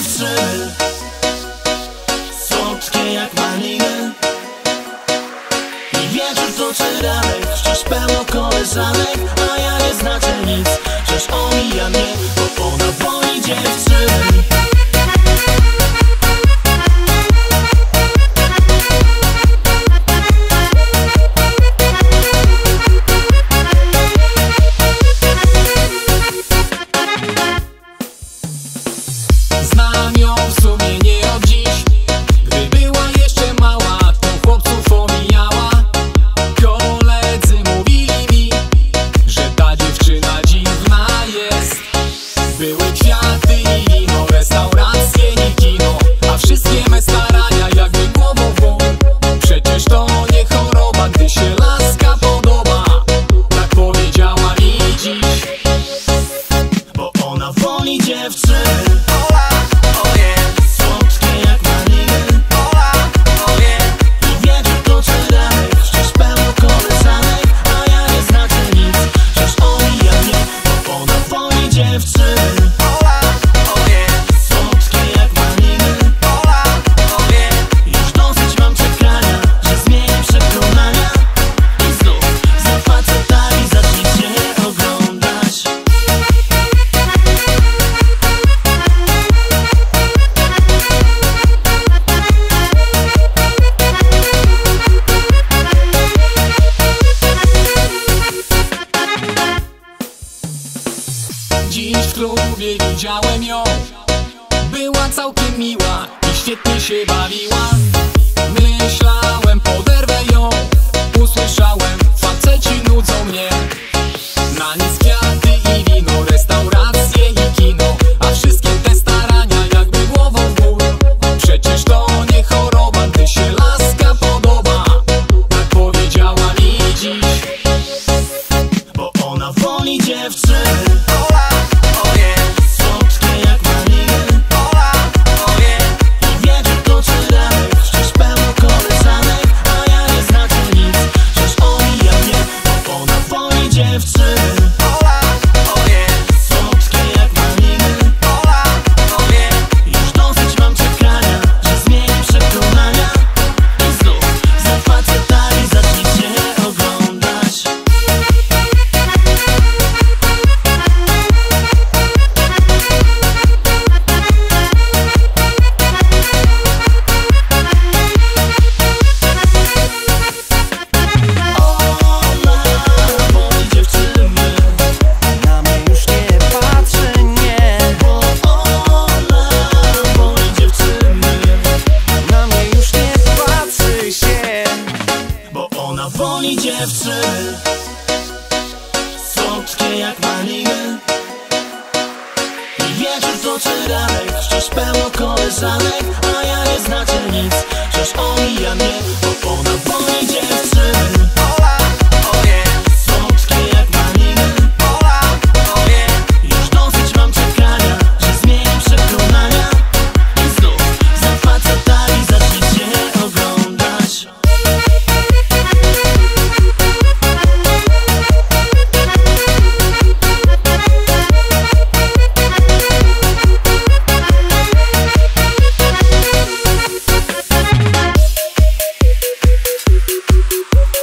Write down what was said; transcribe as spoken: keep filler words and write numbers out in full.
te trzy słodkie jak maliny. I wieczór toczy ranek, wciąż pełno koleżanek, a ja nie znaczę nic, przecież omija mnie, bo ona boi dziewczyn. Dziś w klubie widziałem ją, była całkiem miła i świetnie się bawiła. Myślałem, poderwę ją, usłyszałem, faceci nudzą mnie. Na nic kwiaty i wino, restauracje i kino, a wszystkie te starania jakby głową w mur. Przecież to nie choroba, gdy się laska podoba, tak powiedziała mi dziś, bo ona woli dziewczyn. Woli dziewczyn słodkie jak maliny. I wieczór toczy ranek, wciąż pełno koleżanek, a ja nie znaczę nic, przecież omija mnie, bo ona woli dziewczyn. We'll